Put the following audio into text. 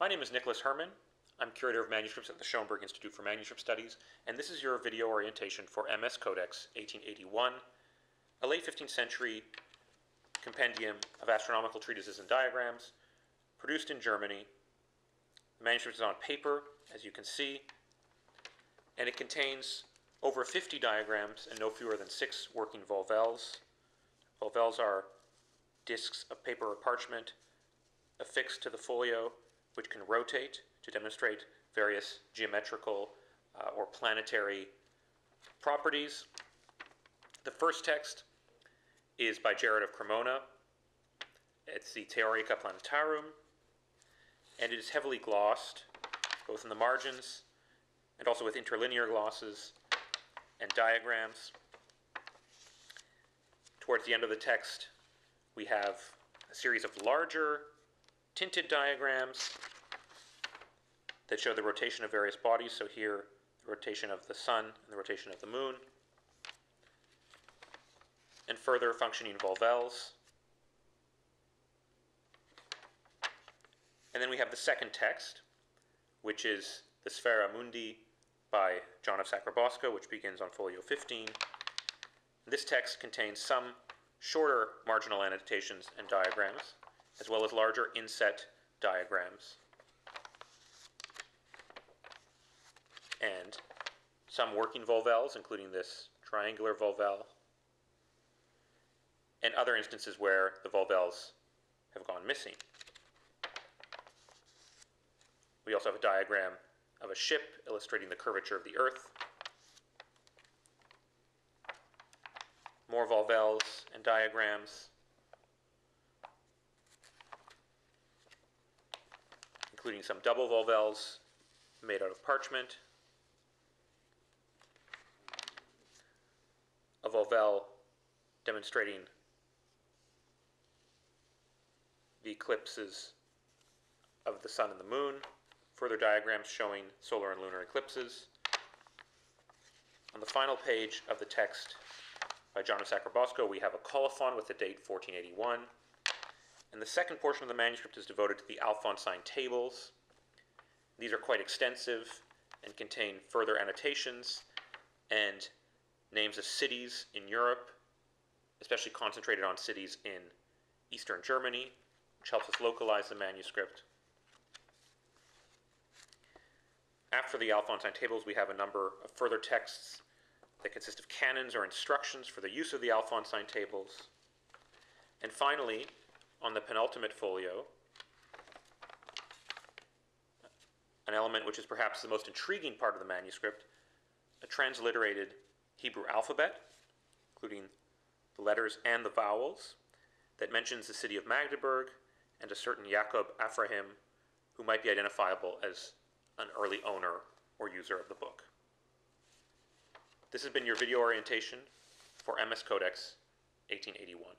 My name is Nicholas Herman. I'm Curator of Manuscripts at the Schoenberg Institute for Manuscript Studies, and this is your video orientation for MS Codex 1881, a late 15th century compendium of astronomical treatises and diagrams produced in Germany. The manuscript is on paper, as you can see, and it contains over 50 diagrams and no fewer than 6 working volvelles. Volvelles are discs of paper or parchment affixed to the folio, which can rotate to demonstrate various geometrical or planetary properties. The first text is by Gerard of Cremona. It's the Theorica Planetarum, and it is heavily glossed, both in the margins and also with interlinear glosses and diagrams. Towards the end of the text, we have a series of larger tinted diagrams that show the rotation of various bodies. So here, the rotation of the sun and the rotation of the moon, and further functioning volvelles. And then we have the second text, which is the Sphaera Mundi by John of Sacrobosco, which begins on folio 15. This text contains some shorter marginal annotations and diagrams, as well as larger inset diagrams, and some working volvelles, including this triangular volvelle, and other instances where the volvelles have gone missing. We also have a diagram of a ship illustrating the curvature of the Earth. More volvelles and diagrams, including some double volvelles made out of parchment, a volvelle demonstrating the eclipses of the sun and the moon, further diagrams showing solar and lunar eclipses. On the final page of the text by John of Sacrobosco, we have a colophon with the date 1481, and the second portion of the manuscript is devoted to the Alphonsine tables. These are quite extensive and contain further annotations and names of cities in Europe, especially concentrated on cities in Eastern Germany, which helps us localize the manuscript. After the Alphonsine tables, we have a number of further texts that consist of canons or instructions for the use of the Alphonsine tables. And finally, on the penultimate folio, an element which is perhaps the most intriguing part of the manuscript, a transliterated Hebrew alphabet, including the letters and the vowels, that mentions the city of Magdeburg and a certain Jacob Abraham, who might be identifiable as an early owner or user of the book. This has been your video orientation for MS Codex 1881.